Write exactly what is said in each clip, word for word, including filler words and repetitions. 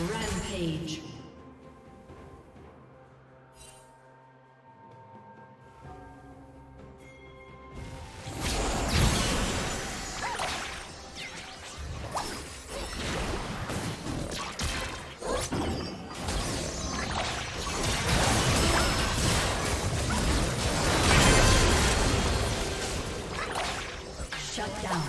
Rampage. Shut down.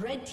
Red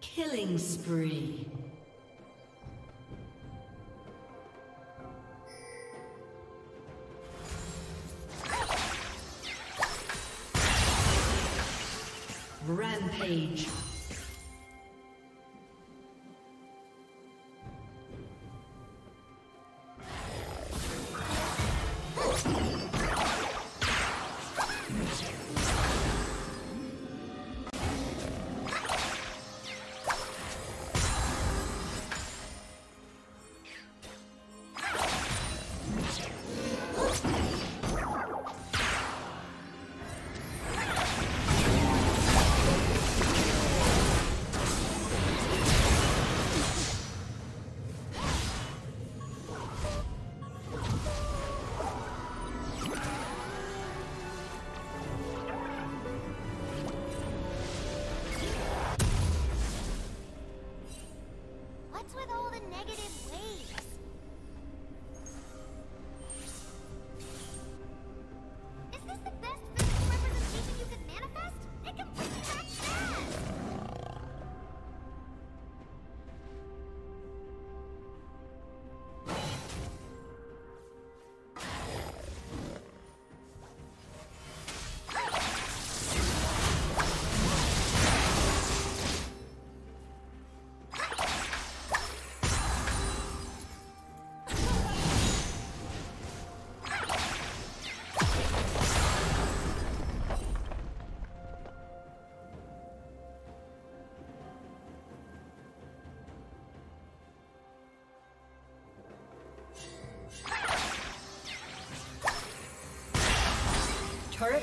Killing spree. Rampage. Turret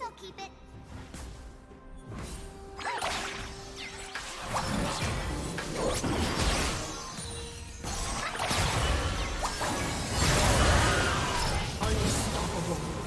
I'll keep it. Unstoppable.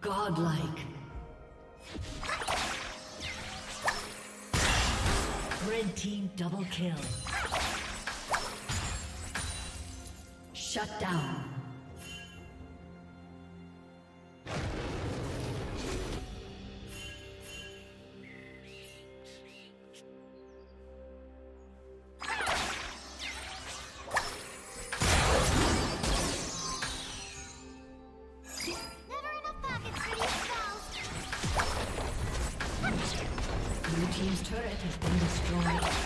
Godlike. Red team double kill. Shut down. Team's turret has been destroyed.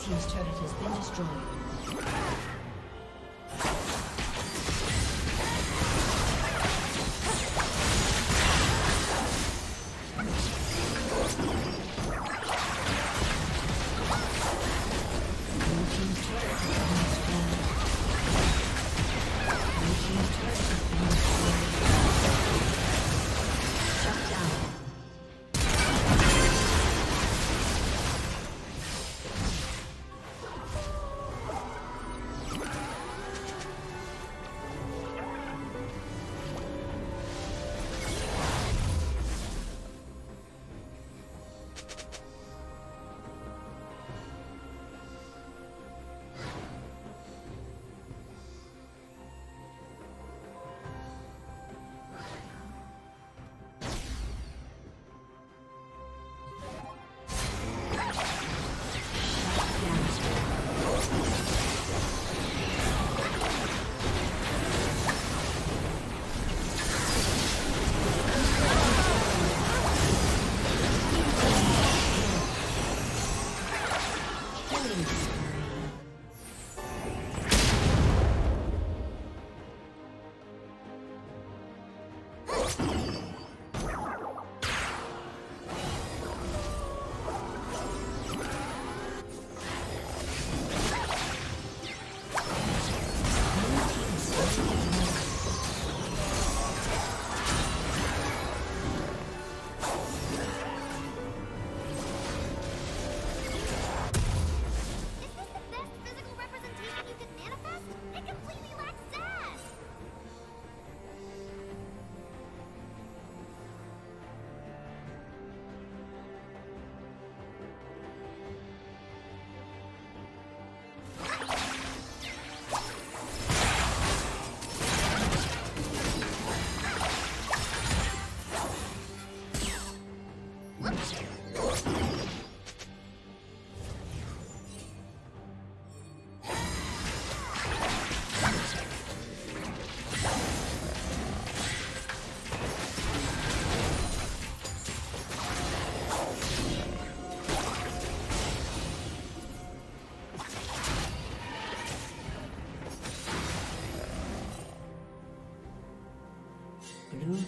Team's turret has been destroyed.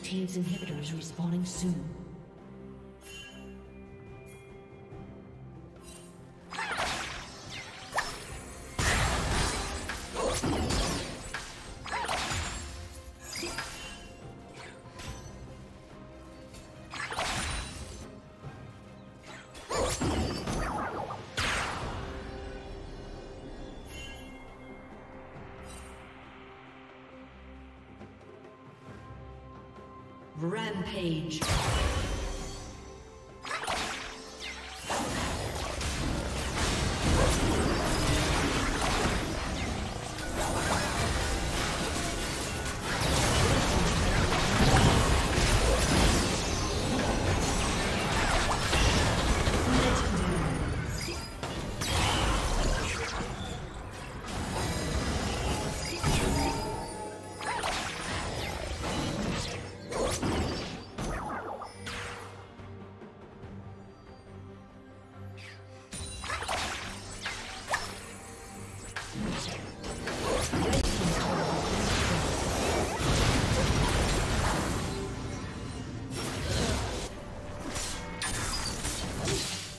team's inhibitor is respawning soon. Rampage.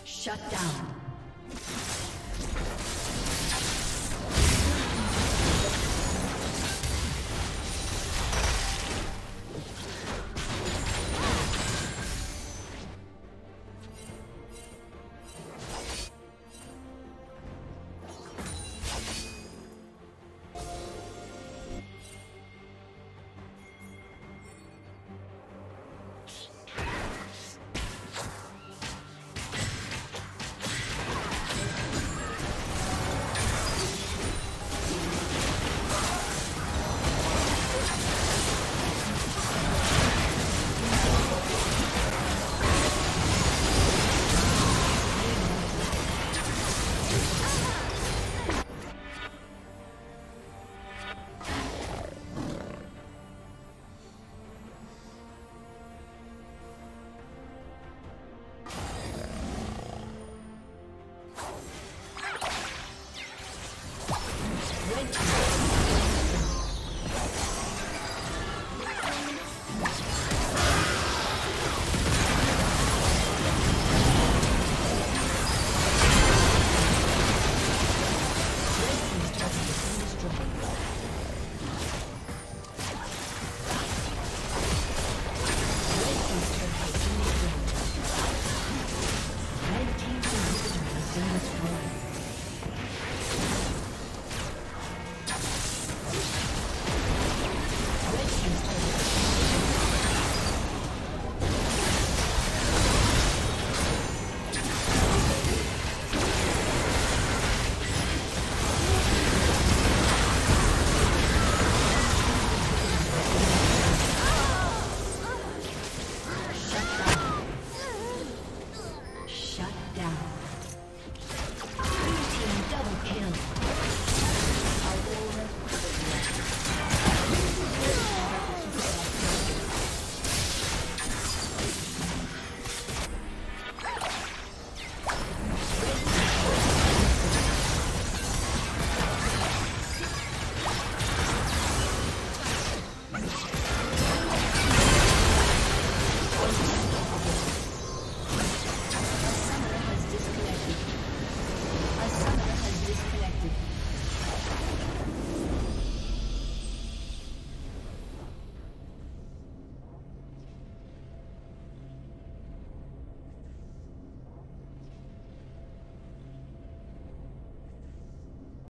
Shut down.